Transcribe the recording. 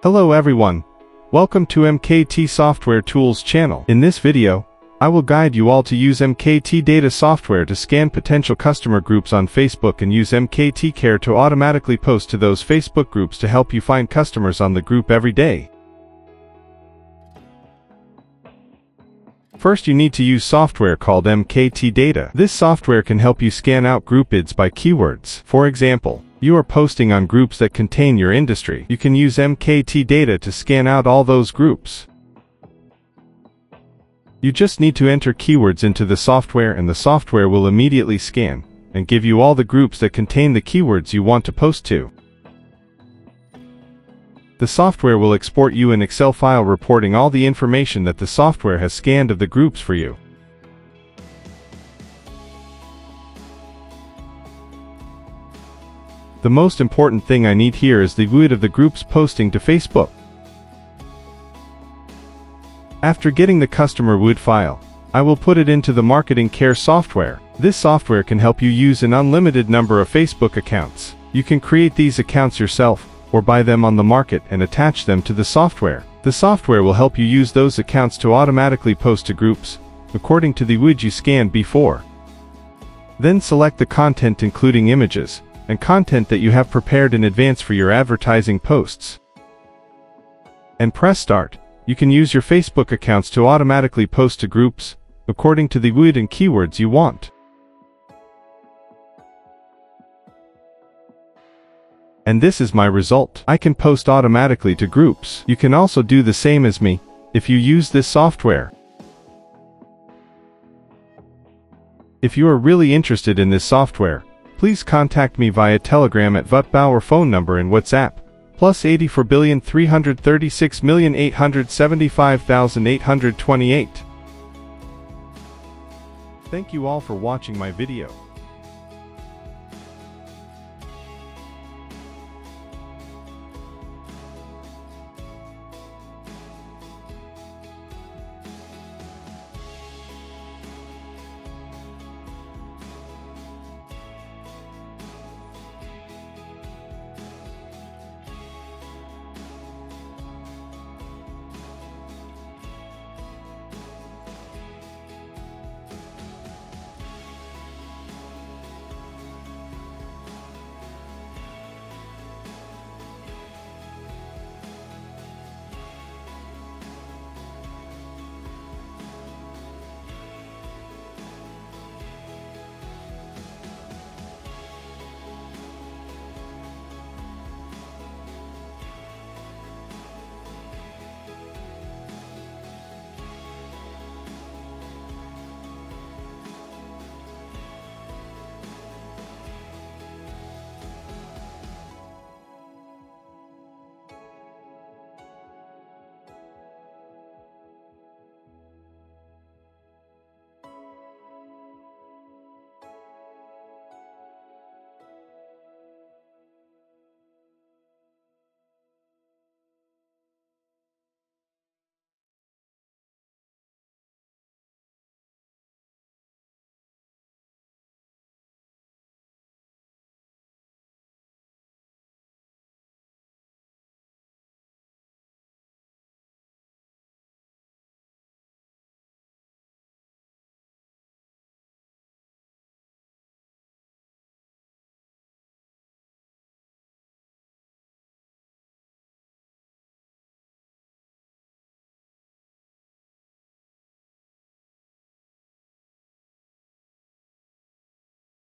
Hello everyone. Welcome to MKT Software Tools channel. In this video, I will guide you all to use MKT Data software to scan potential customer groups on Facebook and use MKT Care to automatically post to those Facebook groups to help you find customers on the group every day. First, you need to use software called MKT Data. This software can help you scan out group IDs by keywords. For example, you are posting on groups that contain your industry. You can use MKT Data to scan out all those groups. You just need to enter keywords into the software and the software will immediately scan and give you all the groups that contain the keywords you want to post to. The software will export you an Excel file reporting all the information that the software has scanned of the groups for you. The most important thing I need here is the WID of the groups posting to Facebook. After getting the customer WID file, I will put it into the Marketing Care software. This software can help you use an unlimited number of Facebook accounts. You can create these accounts yourself, or buy them on the market and attach them to the software. The software will help you use those accounts to automatically post to groups, according to the WID you scanned before. Then select the content including images, and content that you have prepared in advance for your advertising posts, and press start. You can use your Facebook accounts to automatically post to groups, according to the WID and keywords you want. And this is my result. I can post automatically to groups. You can also do the same as me, if you use this software. If you are really interested in this software, please contact me via Telegram at vuthebao or phone number in WhatsApp, +84,336,875,828. Thank you all for watching my video.